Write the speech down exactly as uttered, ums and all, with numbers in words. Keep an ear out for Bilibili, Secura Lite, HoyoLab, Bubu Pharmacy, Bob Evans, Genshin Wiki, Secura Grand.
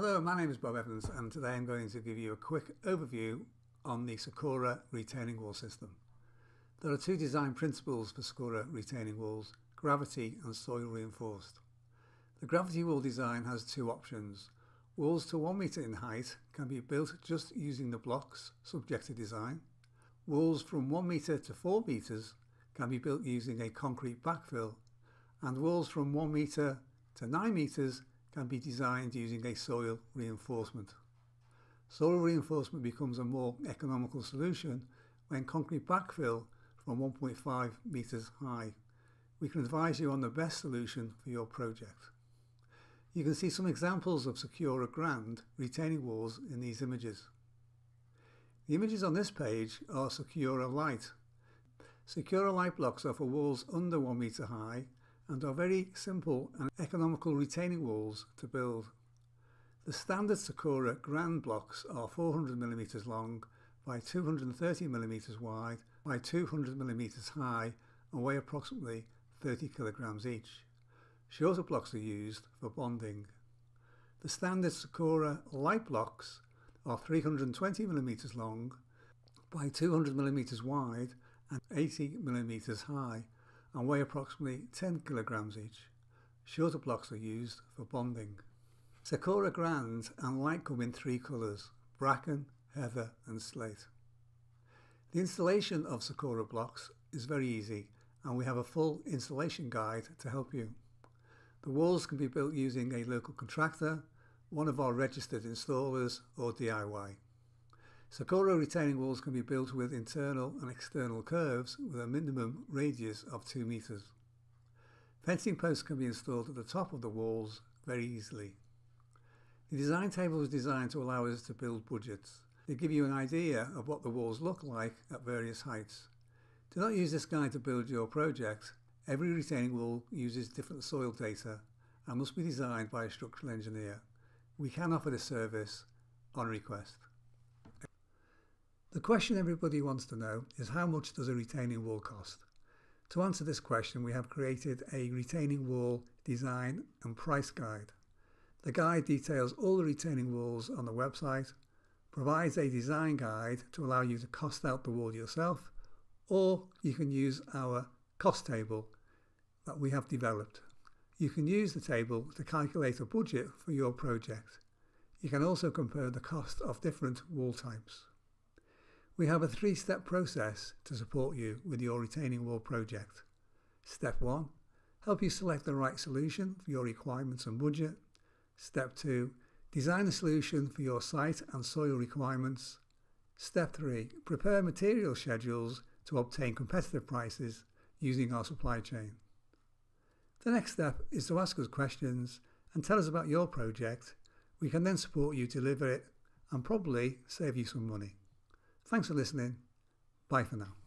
Hello, my name is Bob Evans and today I'm going to give you a quick overview on the Secura retaining wall system. There are two design principles for Secura retaining walls, gravity and soil reinforced. The gravity wall design has two options. Walls to one metre in height can be built just using the blocks subject to design. Walls from one metre to four metres can be built using a concrete backfill, and walls from one metre to nine metres can be designed using a soil reinforcement. Soil reinforcement becomes a more economical solution when concrete backfill from one point five metres high. We can advise you on the best solution for your project. You can see some examples of Secura Grand retaining walls in these images. The images on this page are Secura Lite. Secura Lite blocks are for walls under one metre high and are very simple and economical retaining walls to build. The standard Secura Grand blocks are four hundred millimetres long by two hundred thirty millimetres wide by two hundred millimetres high and weigh approximately thirty kilograms each. Shorter blocks are used for bonding. The standard Secura Lite blocks are three hundred twenty millimetres long by two hundred millimetres wide and eighty millimetres high and weigh approximately ten kilograms each. Shorter blocks are used for bonding. Secura Grand and Lite come in three colours: bracken, heather and slate. The installation of Secura blocks is very easy and we have a full installation guide to help you. The walls can be built using a local contractor, one of our registered installers or D I Y. Secura retaining walls can be built with internal and external curves with a minimum radius of two metres. Fencing posts can be installed at the top of the walls very easily. The design table is designed to allow us to build budgets. They give you an idea of what the walls look like at various heights. Do not use this guide to build your project. Every retaining wall uses different soil data and must be designed by a structural engineer. We can offer this service on request. The question everybody wants to know is, how much does a retaining wall cost? To answer this question, we have created a retaining wall design and price guide. The guide details all the retaining walls on the website, provides a design guide to allow you to cost out the wall yourself, or you can use our cost table that we have developed. You can use the table to calculate a budget for your project. You can also compare the cost of different wall types. We have a three-step process to support you with your retaining wall project. Step one, help you select the right solution for your requirements and budget. Step two, design a solution for your site and soil requirements. Step three, prepare material schedules to obtain competitive prices using our supply chain. The next step is to ask us questions and tell us about your project. We can then support you deliver it and probably save you some money. Thanks for listening. Bye for now.